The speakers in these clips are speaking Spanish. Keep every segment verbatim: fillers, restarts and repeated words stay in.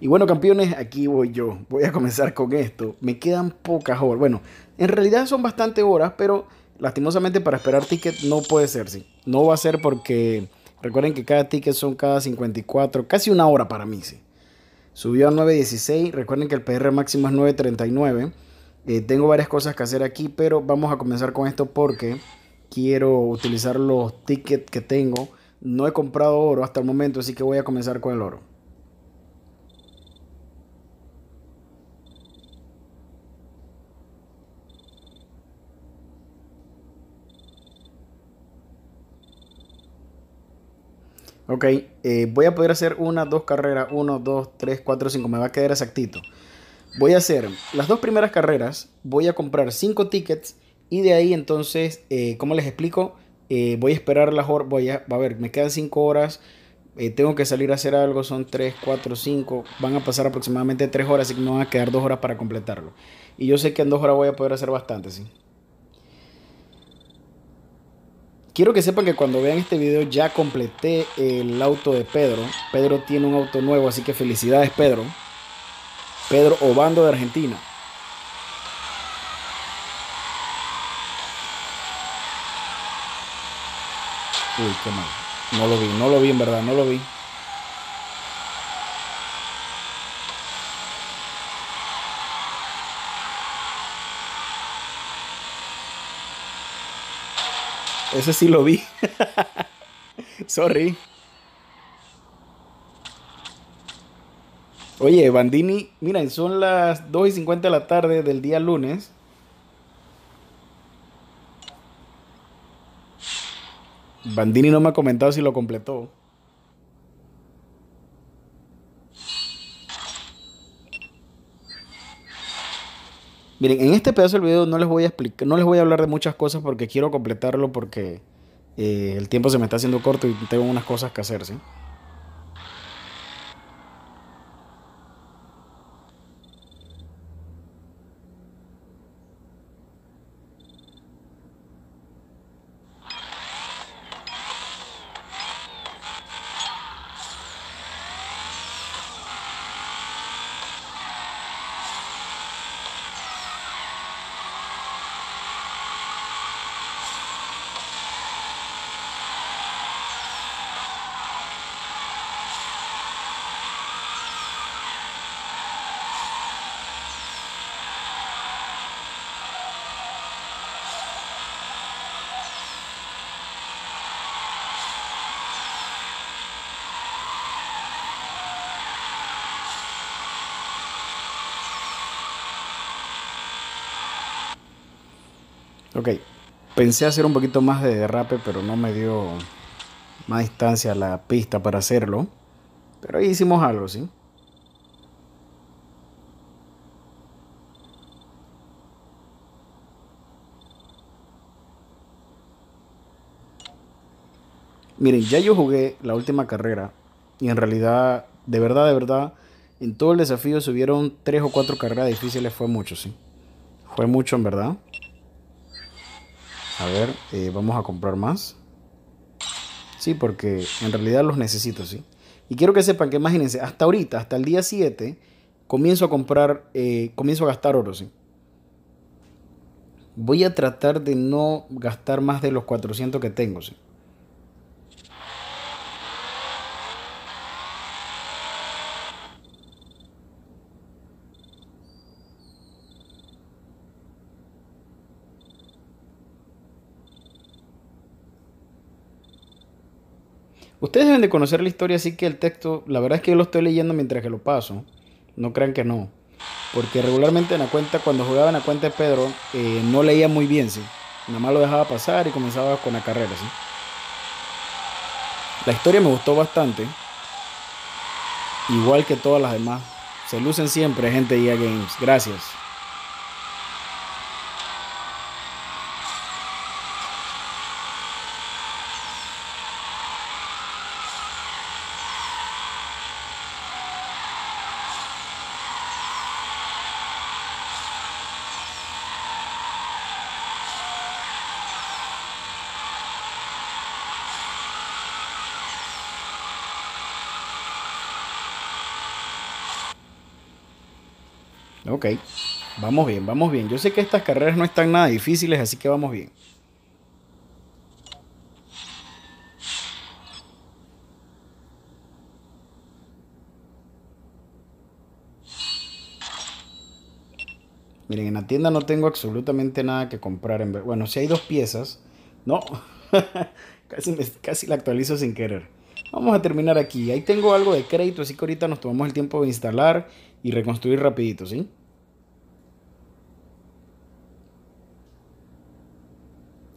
Y bueno, campeones, aquí voy yo. Voy a comenzar con esto. Me quedan pocas horas. Bueno, en realidad son bastante horas, pero lastimosamente para esperar ticket no puede ser, sí. No va a ser porque recuerden que cada ticket son cada cincuenta y cuatro, casi una hora para mí, sí. Subió a nueve dieciséis. Recuerden que el P R máximo es nueve treinta y nueve. Eh, tengo varias cosas que hacer aquí, pero vamos a comenzar con esto porque quiero utilizar los tickets que tengo. No he comprado oro hasta el momento, así que voy a comenzar con el oro. Ok, eh, voy a poder hacer una, dos carreras, uno, dos, tres, cuatro, cinco, me va a quedar exactito. Voy a hacer las dos primeras carreras, voy a comprar cinco tickets y de ahí entonces, eh, ¿cómo les explico? Eh, voy a esperar las horas, voy a, a ver, me quedan cinco horas, eh, tengo que salir a hacer algo, son tres, cuatro, cinco, van a pasar aproximadamente tres horas, así que me van a quedar dos horas para completarlo. Y yo sé que en dos horas voy a poder hacer bastante, sí. Quiero que sepan que cuando vean este video ya completé el auto de Pedro. Pedro tiene un auto nuevo, así que felicidades, Pedro. Pedro Obando de Argentina. Uy, qué mal. No lo vi, no lo vi en verdad, no lo vi. Ese sí lo vi. Sorry. Oye, Bandini, miren, son las dos y cincuenta de la tarde del día lunes. Bandini no me ha comentado si lo completó. Miren, en este pedazo del video no les voy a explicar, no les voy a hablar de muchas cosas porque quiero completarlo porque eh, el tiempo se me está haciendo corto y tengo unas cosas que hacer, ¿sí? Ok, pensé hacer un poquito más de derrape, pero no me dio más distancia a la pista para hacerlo. Pero ahí hicimos algo, ¿sí? Miren, ya yo jugué la última carrera y en realidad, de verdad, de verdad, en todo el desafío subieron tres o cuatro carreras difíciles, fue mucho, ¿sí? Fue mucho en verdad. A ver, eh, vamos a comprar más. Sí, porque en realidad los necesito, sí. Y quiero que sepan que, imagínense, hasta ahorita, hasta el día siete, comienzo a comprar, eh, comienzo a gastar oro, sí. Voy a tratar de no gastar más de los cuatrocientos que tengo, sí. Ustedes deben de conocer la historia, así que el texto, la verdad es que yo lo estoy leyendo mientras que lo paso. No crean que no. Porque regularmente en la cuenta, cuando jugaba en la cuenta de Pedro, eh, no leía muy bien, sí. Nada más lo dejaba pasar y comenzaba con la carrera, sí. La historia me gustó bastante. Igual que todas las demás. Se lucen siempre, gente de E A Games. Gracias. Ok, vamos bien, vamos bien. Yo sé que estas carreras no están nada difíciles, así que vamos bien. Miren, en la tienda no tengo absolutamente nada que comprar. En... Bueno, si hay dos piezas. No, casi, me, casi la actualizo sin querer. Vamos a terminar aquí. Ahí tengo algo de crédito, así que ahorita nos tomamos el tiempo de instalar y reconstruir rapidito, ¿sí?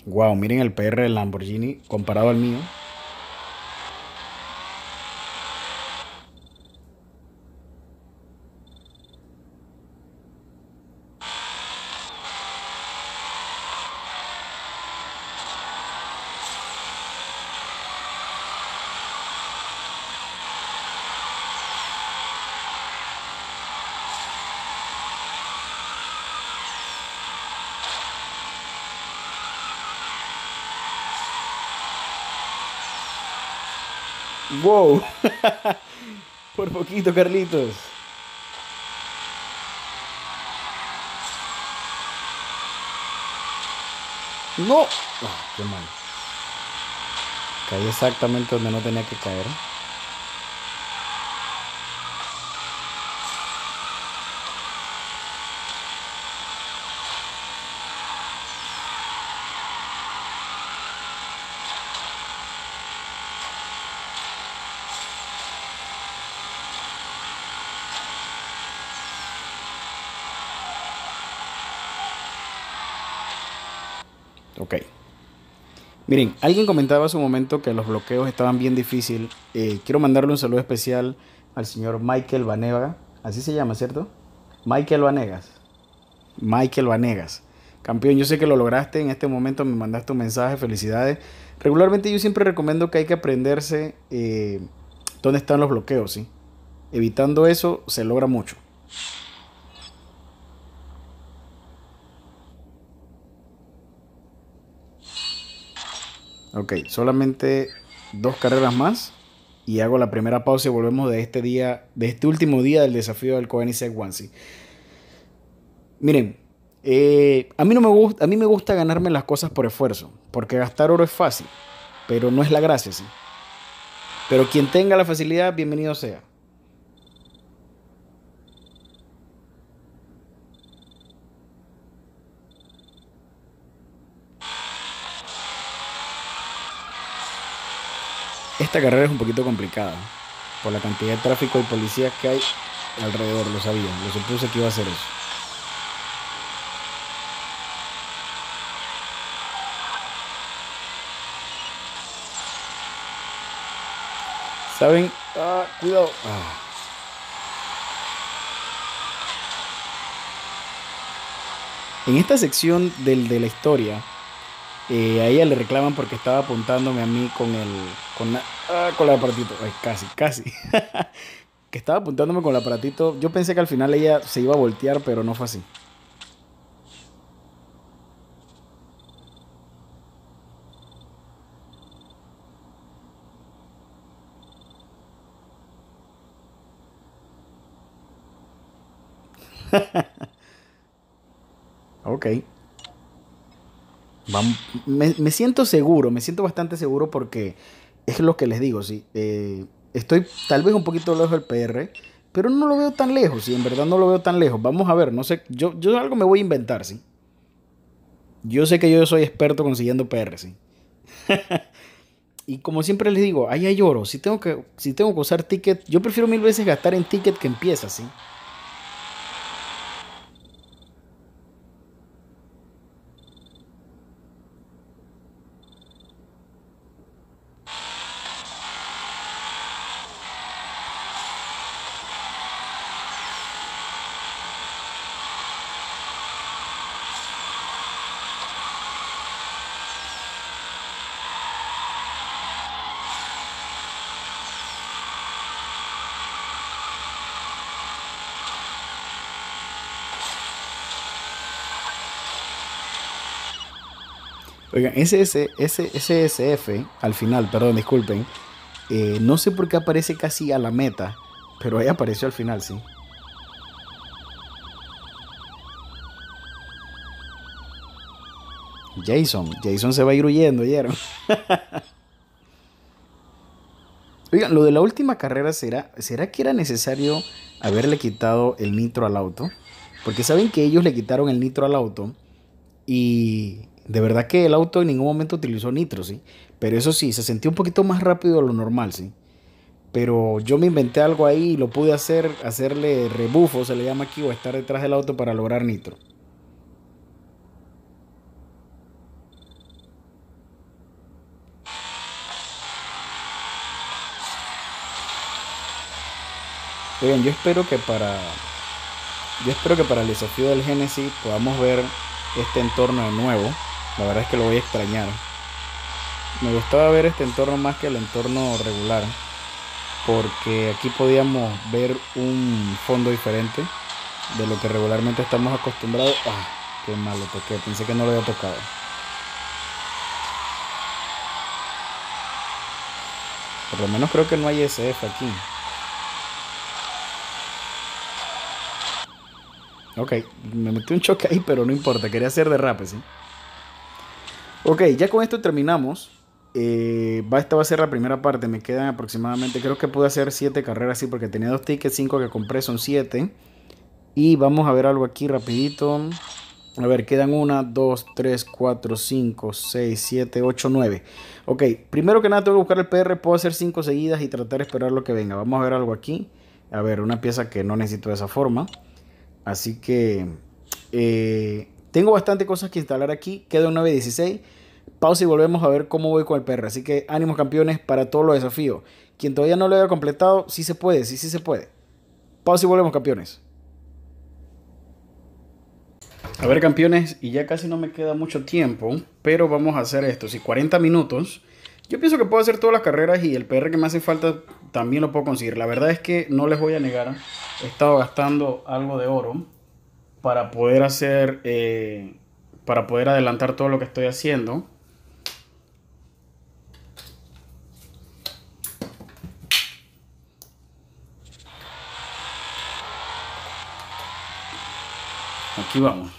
Wow, miren el P R del Lamborghini comparado al mío. Wow, por poquito, Carlitos. No, oh, qué mal. Caí exactamente donde no tenía que caer. Ok. Miren, alguien comentaba hace un momento que los bloqueos estaban bien difíciles. Eh, quiero mandarle un saludo especial al señor Michael Vanegas. Así se llama, ¿cierto? Michael Vanegas. Michael Vanegas. Campeón, yo sé que lo lograste. En este momento me mandaste un mensaje. Felicidades. Regularmente yo siempre recomiendo que hay que aprenderse eh, dónde están los bloqueos, ¿sí? Evitando eso se logra mucho. Ok, solamente dos carreras más y hago la primera pausa y volvemos de este día, de este último día del desafío del Koenigsegg One: uno. ¿Sí? Miren, eh, a mí no me gusta, a mí me gusta ganarme las cosas por esfuerzo, porque gastar oro es fácil, pero no es la gracia, ¿sí? Pero quien tenga la facilidad, bienvenido sea. Esta carrera es un poquito complicada por la cantidad de tráfico y policías que hay alrededor, lo sabía, lo supuse que iba a ser eso. ¿Saben? Ah, cuidado. Ah. En esta sección del, de la historia, Eh, a ella le reclaman porque estaba apuntándome a mí con el... Con, la, ah, con el aparatito. Ay, casi, casi. Que estaba apuntándome con el aparatito. Yo pensé que al final ella se iba a voltear, pero no fue así. Ok. Me, me siento seguro, me siento bastante seguro porque es lo que les digo, ¿sí? Eh, estoy tal vez un poquito lejos del P R, pero no lo veo tan lejos, ¿sí? En verdad no lo veo tan lejos. Vamos a ver, no sé, yo, yo algo me voy a inventar, ¿sí? Yo sé que yo soy experto consiguiendo P R, ¿sí? Y como siempre les digo, ahí hay oro. Si tengo que, si tengo que usar ticket, yo prefiero mil veces gastar en ticket que en piezas, ¿sí? Oigan, S S F al final, perdón, disculpen, eh, no sé por qué aparece casi a la meta, pero ahí apareció al final, sí. Jason. Jason se va a ir huyendo, ¿vieron? Oigan, lo de la última carrera, ¿será, ¿será que era necesario haberle quitado el nitro al auto? Porque saben que ellos le quitaron el nitro al auto y de verdad que el auto en ningún momento utilizó nitro, ¿sí? Pero eso sí, se sentía un poquito más rápido de lo normal, ¿sí? Pero yo me inventé algo ahí y lo pude hacer, hacerle rebufo, se le llama aquí, o estar detrás del auto para lograr nitro. Oigan, yo espero que para yo espero que para el desafío del Genesis podamos ver este entorno de nuevo. La verdad es que lo voy a extrañar. Me gustaba ver este entorno más que el entorno regular, porque aquí podíamos ver un fondo diferente de lo que regularmente estamos acostumbrados. Ah, qué mal lo toqué, pensé que no lo había tocado. Por lo menos creo que no hay S F aquí. Ok, me metí un choque ahí, pero no importa, quería hacer derrape, ¿sí? Ok, ya con esto terminamos. Eh, esta va a ser la primera parte, me quedan aproximadamente, creo que pude hacer siete carreras, sí, porque tenía dos tickets, cinco que compré, son siete. Y vamos a ver algo aquí rapidito. A ver, quedan una, dos, tres, cuatro, cinco, seis, siete, ocho, nueve. Ok, primero que nada tengo que buscar el P R, puedo hacer cinco seguidas y tratar de esperar lo que venga. Vamos a ver algo aquí. A ver, una pieza que no necesito de esa forma. Así que eh, tengo bastante cosas que instalar aquí. Queda un nueve dieciséis. Pausa y volvemos a ver cómo voy con el P R. Así que ánimos campeones para todos los desafíos. Quien todavía no lo haya completado, sí se puede, sí, sí se puede. Pausa y volvemos, campeones. A ver, campeones, y ya casi no me queda mucho tiempo, pero vamos a hacer esto. Si cuarenta minutos, yo pienso que puedo hacer todas las carreras y el P R que me hace falta también lo puedo conseguir. La verdad es que no les voy a negar, he estado gastando algo de oro para poder hacer, eh, para poder adelantar todo lo que estoy haciendo. Aquí vamos.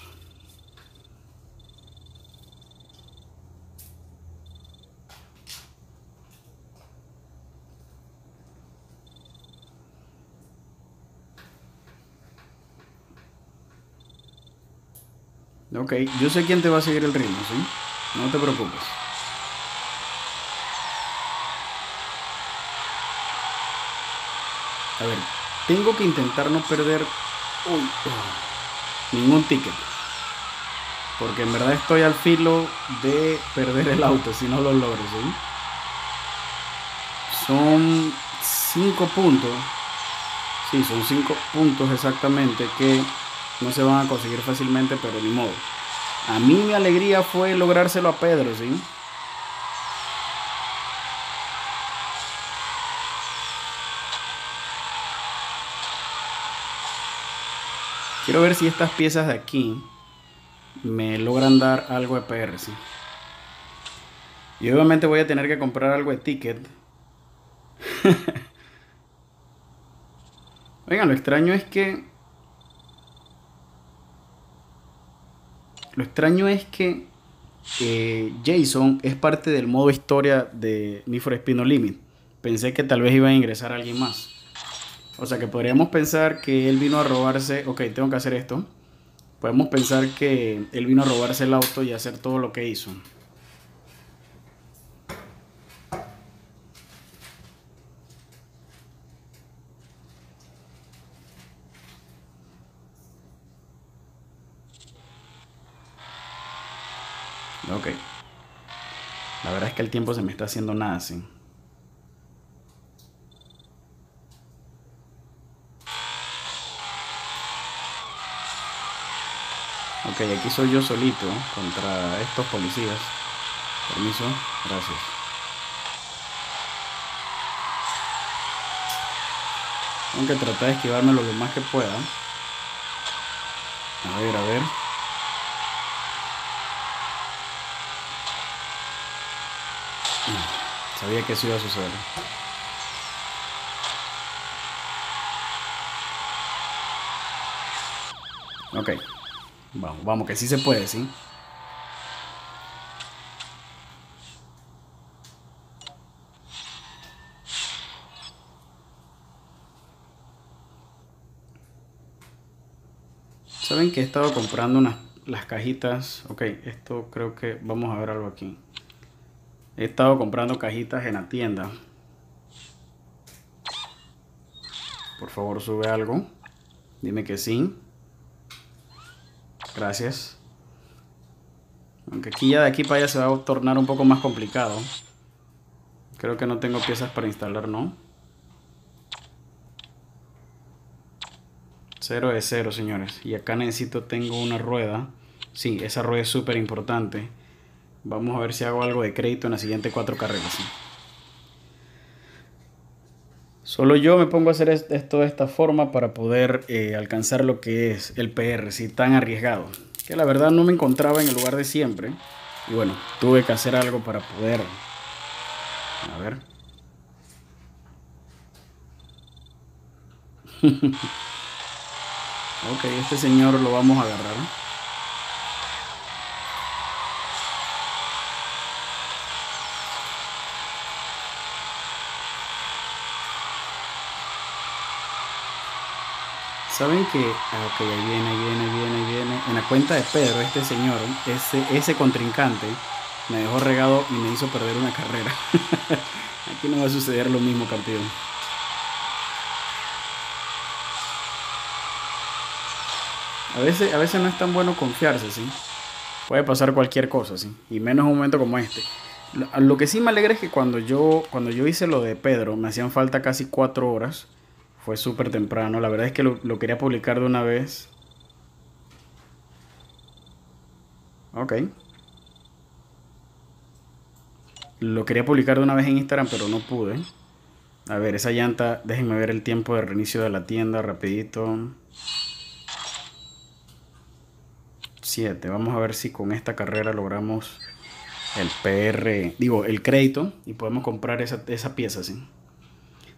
Ok, yo sé quién te va a seguir el ritmo, ¿sí? No te preocupes. A ver, tengo que intentar no perder uy, uh, ningún ticket, porque en verdad estoy al filo de perder el auto si no lo logro, ¿sí? Son cinco puntos. Sí, son cinco puntos exactamente que no se van a conseguir fácilmente, pero ni modo. A mí mi alegría fue lográrselo a Pedro, ¿sí? Quiero ver si estas piezas de aquí me logran dar algo de P R, ¿sí? Y obviamente voy a tener que comprar algo de ticket. Oigan, lo extraño es que Lo extraño es que eh, Jason es parte del modo historia de Need for Speed No Limits. Pensé que tal vez iba a ingresar alguien más. O sea que podríamos pensar que él vino a robarse... Ok, tengo que hacer esto. Podemos pensar que él vino a robarse el auto y hacer todo lo que hizo. Ok, la verdad es que el tiempo se me está haciendo nada así. Ok, aquí soy yo solito contra estos policías. Permiso, gracias. Tengo que tratar de esquivarme lo más que pueda. A ver, a ver. Sabía que eso iba a suceder. Ok. Vamos, vamos, que sí se puede, ¿sí? Saben que he estado comprando unas, las cajitas. Ok, esto creo que vamos a ver algo aquí. He estado comprando cajitas en la tienda. Por favor, sube algo. Dime que sí. Gracias. Aunque aquí ya de aquí para allá se va a tornar un poco más complicado. Creo que no tengo piezas para instalar, ¿no? Cero de cero, señores. Y acá necesito, tengo una rueda. Sí, esa rueda es súper importante. Vamos a ver si hago algo de crédito en las siguientes cuatro carreras. ¿Sí? Solo yo me pongo a hacer esto de esta forma para poder eh, alcanzar lo que es el P R, sí, tan arriesgado. Que la verdad no me encontraba en el lugar de siempre. Y bueno, tuve que hacer algo para poder... A ver. Ok, este señor lo vamos a agarrar. Saben que, ok, ahí viene, ahí viene, ahí viene, ahí viene. En la cuenta de Pedro, este señor, ese, ese contrincante, me dejó regado y me hizo perder una carrera. Aquí no va a suceder lo mismo, campeón. A veces, a veces no es tan bueno confiarse, ¿sí? Puede pasar cualquier cosa, ¿sí? Y menos un momento como este. Lo que sí me alegra es que cuando yo, cuando yo hice lo de Pedro, me hacían falta casi cuatro horas. Fue súper temprano. La verdad es que lo, lo quería publicar de una vez. Ok. Lo quería publicar de una vez en Instagram, pero no pude. A ver, esa llanta. Déjenme ver el tiempo de reinicio de la tienda rapidito. siete. Vamos a ver si con esta carrera logramos el P R. Digo, el crédito. Y podemos comprar esa, esa pieza, ¿sí?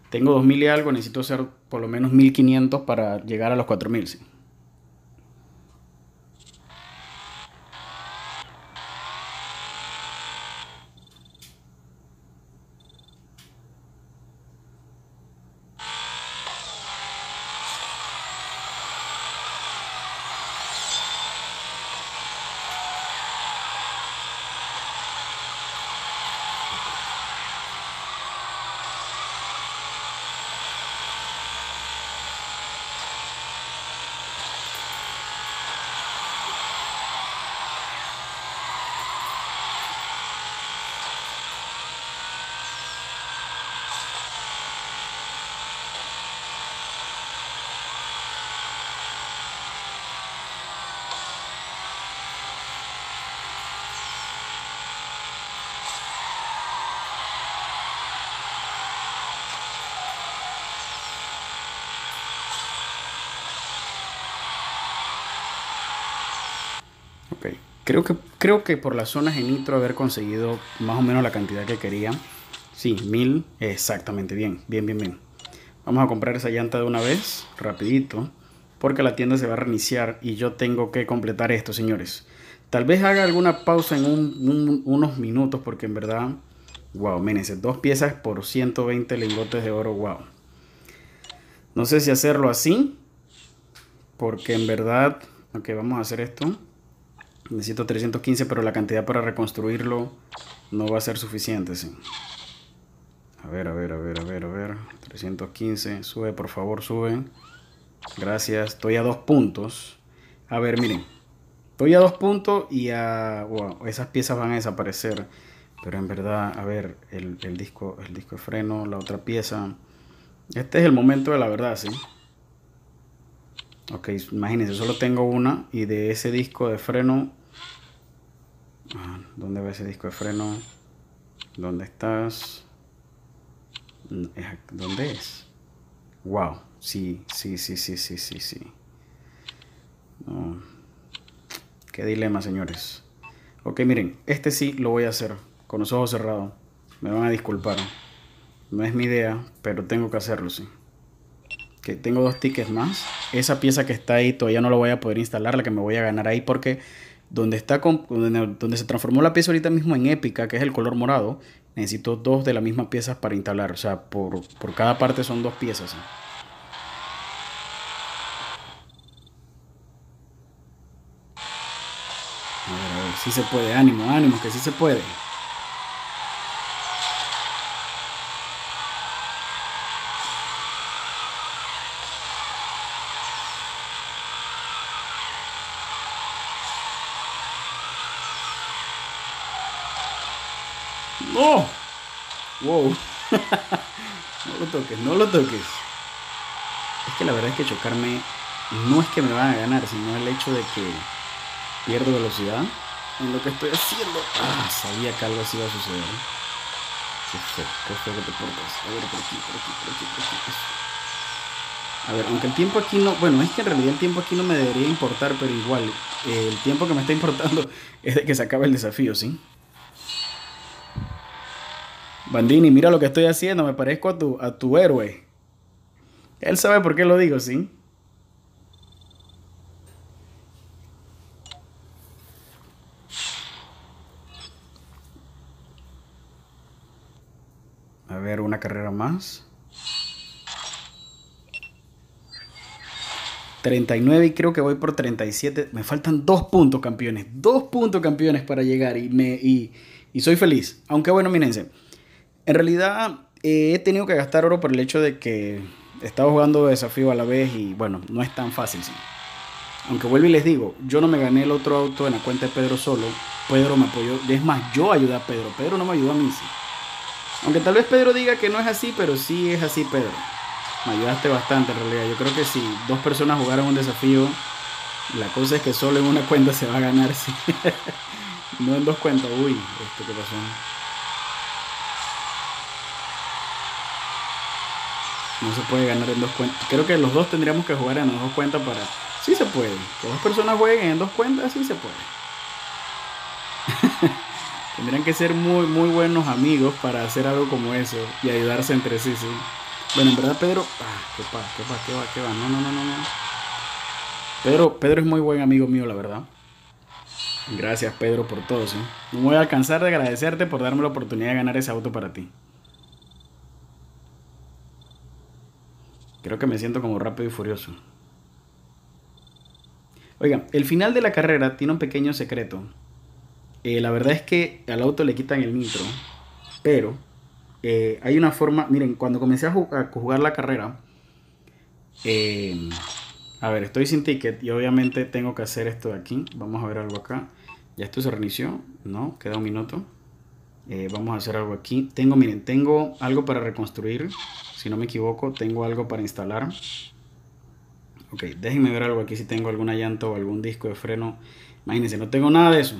Tengo dos mil y algo, necesito hacer por lo menos mil quinientos para llegar a los cuatro mil, ¿sí? Creo que, creo que por las zonas en intro haber conseguido más o menos la cantidad que quería. Sí, mil. Exactamente. Bien, bien, bien, bien. Vamos a comprar esa llanta de una vez, rapidito, porque la tienda se va a reiniciar y yo tengo que completar esto, señores. Tal vez haga alguna pausa en un, un, unos minutos, porque en verdad, wow, mírense, dos piezas por ciento veinte lingotes de oro, wow. No sé si hacerlo así, porque en verdad, ok, vamos a hacer esto. Necesito trescientos quince, pero la cantidad para reconstruirlo no va a ser suficiente, sí. A ver, a ver, a ver, a ver, a ver. trescientos quince. Sube, por favor, sube. Gracias. Estoy a dos puntos. A ver, miren. Estoy a dos puntos y a... Wow, esas piezas van a desaparecer. Pero en verdad, a ver, el, el disco, el disco de freno, la otra pieza. Este es el momento de la verdad, sí. Ok, imagínense, solo tengo una. Y de ese disco de freno, ¿dónde va ese disco de freno? ¿Dónde estás? ¿Dónde es? Wow, sí, sí, sí, sí, sí, sí, sí. No. Qué dilema, señores. Ok, miren, este sí lo voy a hacer con los ojos cerrados. Me van a disculpar. No es mi idea, pero tengo que hacerlo, sí. Que tengo dos tickets más. Esa pieza que está ahí todavía no la voy a poder instalar, la que me voy a ganar ahí, porque donde está con, donde, donde se transformó la pieza ahorita mismo en épica, que es el color morado, necesito dos de la misma pieza para instalar. O sea, por, por cada parte son dos piezas. Sí se puede, ánimo, ánimo, que sí se puede. ¡Oh! ¡Wow! No lo toques, no lo toques. Es que la verdad es que chocarme no es que me van a ganar, sino el hecho de que pierdo velocidad en lo que estoy haciendo. Ah, sabía que algo así iba a suceder. Qué feo, qué feo que te portas. A ver, por aquí, por aquí, por aquí, por aquí. A ver, aunque el tiempo aquí no... Bueno, es que en realidad el tiempo aquí no me debería importar, pero igual, eh, el tiempo que me está importando es de que se acabe el desafío, ¿sí? Bandini, mira lo que estoy haciendo, me parezco a tu, a tu héroe. Él sabe por qué lo digo, ¿sí? A ver, una carrera más. treinta y nueve y creo que voy por treinta y siete. Me faltan dos puntos, campeones. Dos puntos, campeones, para llegar y, me, y, y soy feliz. Aunque bueno, mírense. En realidad eh, he tenido que gastar oro por el hecho de que estaba jugando desafío a la vez y bueno, no es tan fácil, sí. Aunque vuelvo y les digo, yo no me gané el otro auto en la cuenta de Pedro solo. Pedro me apoyó, es más, yo ayudé a Pedro, Pedro no me ayudó a mí, sí. Aunque tal vez Pedro diga que no es así, pero sí es así, Pedro. Me ayudaste bastante en realidad. Yo creo que si dos personas jugaron un desafío, la cosa es que solo en una cuenta se va a ganar, sí. No en dos cuentas, uy, esto que pasó. No se puede ganar en dos cuentas. Creo que los dos tendríamos que jugar en las dos cuentas para... Sí se puede. Que dos personas jueguen en dos cuentas, sí se puede. Tendrían que ser muy, muy buenos amigos para hacer algo como eso. Y ayudarse entre sí, sí. Bueno, en verdad Pedro... Ah, qué pa, qué pa, qué va, qué va. No, no, no, no, no. Pedro, Pedro es muy buen amigo mío, la verdad. Gracias, Pedro, por todo, sí. No voy a alcanzar de agradecerte por darme la oportunidad de ganar ese auto para ti. Creo que me siento como Rápido y Furioso. Oigan, el final de la carrera tiene un pequeño secreto. Eh, la verdad es que al auto le quitan el nitro. Pero eh, hay una forma... Miren, cuando comencé a jugar, a jugar la carrera... Eh, a ver, estoy sin ticket y obviamente tengo que hacer esto de aquí. Vamos a ver algo acá. Ya esto se reinició. No, queda un minuto. Eh, vamos a hacer algo aquí. Tengo, miren, tengo algo para reconstruir. Si no me equivoco, tengo algo para instalar. Ok, déjenme ver algo aquí si tengo alguna llanta o algún disco de freno. Imagínense, no tengo nada de eso.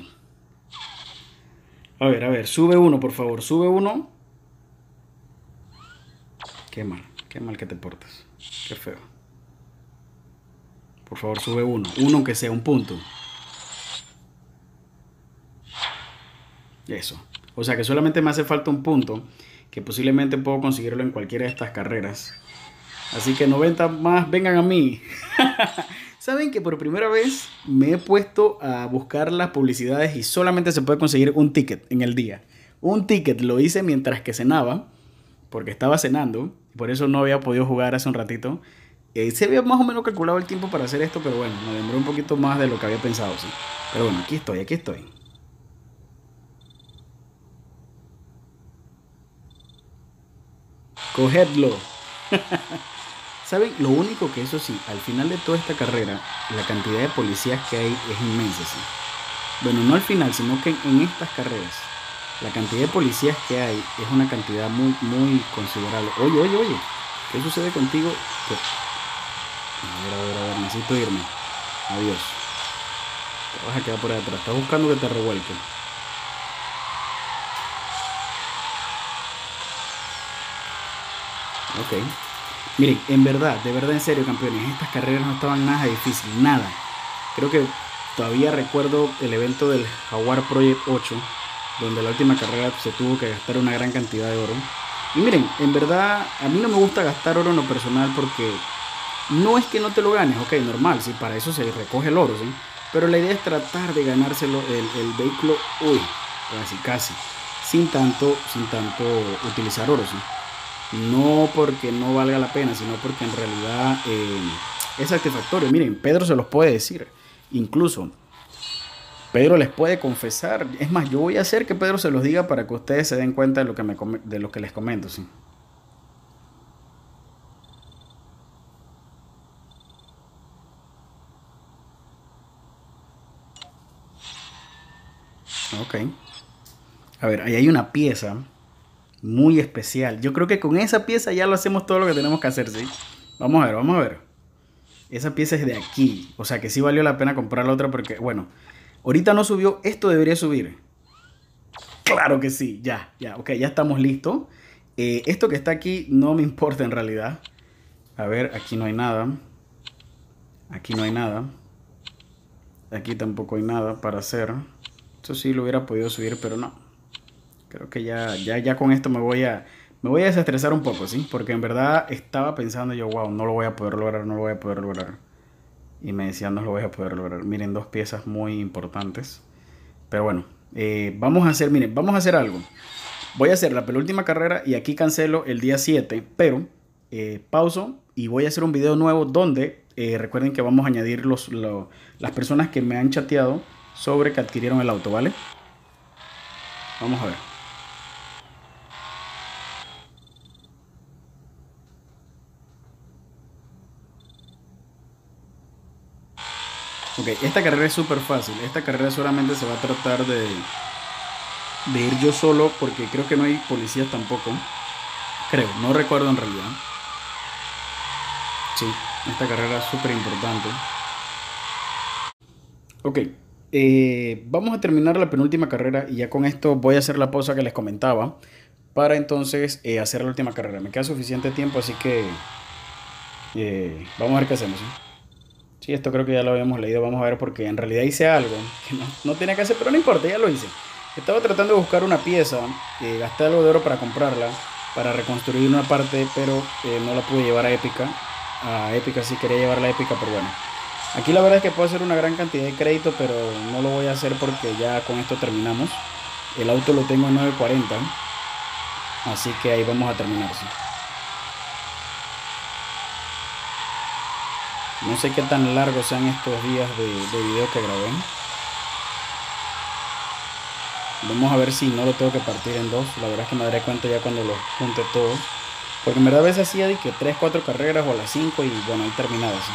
A ver, a ver, sube uno, por favor, sube uno. Qué mal, qué mal que te portas. Qué feo. Por favor, sube uno. Uno aunque sea, un punto. Eso. O sea que solamente me hace falta un punto, que posiblemente puedo conseguirlo en cualquiera de estas carreras. Así que noventa más, vengan a mí. Saben que por primera vez me he puesto a buscar las publicidades y solamente se puede conseguir un ticket en el día. Un ticket, lo hice mientras que cenaba, porque estaba cenando, por eso no había podido jugar hace un ratito. Eh, se había más o menos calculado el tiempo para hacer esto, pero bueno, me demoró un poquito más de lo que había pensado, sí. Pero bueno, aquí estoy, aquí estoy. ¡Cogedlo! ¿Saben? Lo único que eso sí, al final de toda esta carrera, la cantidad de policías que hay es inmensa, sí. Bueno, no al final, sino que en estas carreras, la cantidad de policías que hay es una cantidad muy, muy considerable. Oye, oye, oye, ¿qué sucede contigo? ¿Qué? A ver, a ver, a ver, necesito irme. Adiós. Te vas a quedar por ahí atrás, estás buscando que te revuelquen. Ok. Miren, en verdad, de verdad, en serio, campeones, estas carreras no estaban nada difíciles, nada. Creo que todavía recuerdo el evento del Jaguar Project ocho, donde la última carrera se tuvo que gastar una gran cantidad de oro. Y miren, en verdad, a mí no me gusta gastar oro en lo personal porque no es que no te lo ganes, ok, normal, sí, para eso se recoge el oro, sí. Pero la idea es tratar de ganárselo el, el vehículo, uy, casi, casi, sin tanto, sin tanto utilizar oro, sí. No porque no valga la pena, sino porque en realidad eh, es satisfactorio. Miren, Pedro se los puede decir. Incluso Pedro les puede confesar. Es más, yo voy a hacer que Pedro se los diga para que ustedes se den cuenta de lo que, me come, de lo que les comento, sí. Ok. A ver, ahí hay una pieza muy especial. Yo creo que con esa pieza ya lo hacemos todo lo que tenemos que hacer, ¿sí? Vamos a ver, vamos a ver. Esa pieza es de aquí. O sea que sí valió la pena comprar la otra porque, bueno, ahorita no subió. Esto debería subir. Claro que sí. Ya, ya. Ok, ya estamos listos. Eh, esto que está aquí no me importa en realidad. A ver, aquí no hay nada. Aquí no hay nada. Aquí tampoco hay nada para hacer. Esto sí lo hubiera podido subir, pero no. Creo que ya, ya, ya con esto me voy a... Me voy a desestresar un poco, ¿sí? Porque en verdad estaba pensando yo, wow, no lo voy a poder lograr, no lo voy a poder lograr. Y me decían, no lo voy a poder lograr. Miren, dos piezas muy importantes. Pero bueno, eh, vamos a hacer, miren, vamos a hacer algo. Voy a hacer la penúltima carrera y aquí cancelo el día siete, pero eh, pauso y voy a hacer un video nuevo donde, eh, recuerden que vamos a añadir los, los, las personas que me han chateado sobre que adquirieron el auto, ¿vale? Vamos a ver. Ok, esta carrera es súper fácil. Esta carrera solamente se va a tratar de, de ir yo solo porque creo que no hay policías tampoco. Creo, no recuerdo en realidad. Sí, esta carrera es súper importante. Ok, eh, vamos a terminar la penúltima carrera y ya con esto voy a hacer la pausa que les comentaba para entonces eh, hacer la última carrera. Me queda suficiente tiempo, así que eh, vamos a ver qué hacemos, ¿sí? Sí, esto creo que ya lo habíamos leído, vamos a ver, porque en realidad hice algo que no, no tenía que hacer, pero no importa, ya lo hice. Estaba tratando de buscar una pieza, eh, gasté algo de oro para comprarla, para reconstruir una parte, pero eh, no la pude llevar a Épica. A Épica sí quería llevarla a Épica, pero bueno. Aquí la verdad es que puedo hacer una gran cantidad de crédito, pero no lo voy a hacer porque ya con esto terminamos. El auto lo tengo en nueve cuarenta, así que ahí vamos a terminar, sí. No sé qué tan largos sean estos días de, de video que grabé. Vamos a ver si no lo tengo que partir en dos. La verdad es que me daré cuenta ya cuando los junte todos. Porque en verdad a veces hacía de que tres, cuatro carreras o a las cinco y bueno, ahí terminaba así.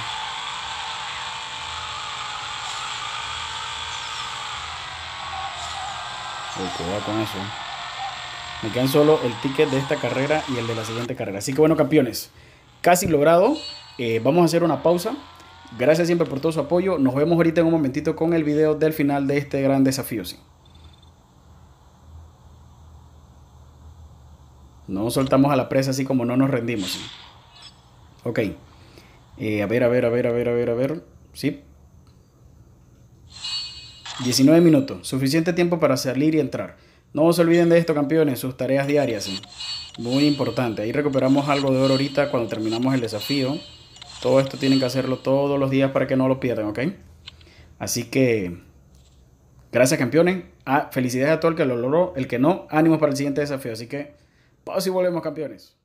Uy, cuidado con eso. Me quedan solo el ticket de esta carrera y el de la siguiente carrera. Así que bueno, campeones. Casi logrado. Eh, vamos a hacer una pausa. Gracias siempre por todo su apoyo. Nos vemos ahorita en un momentito con el video del final de este gran desafío. ¿Sí? No soltamos a la presa así como no nos rendimos. ¿Sí? Ok. Eh, a ver, a ver, a ver, a ver, a ver, a ver. Sí. diecinueve minutos. Suficiente tiempo para salir y entrar. No se olviden de esto, campeones. Sus tareas diarias. ¿Sí? Muy importante. Ahí recuperamos algo de oro ahorita cuando terminamos el desafío. Todo esto tienen que hacerlo todos los días para que no lo pierdan, ¿ok? Así que, gracias campeones. Ah, felicidades a todo el que lo logró, el que no, ánimos para el siguiente desafío. Así que, pausa y volvemos campeones.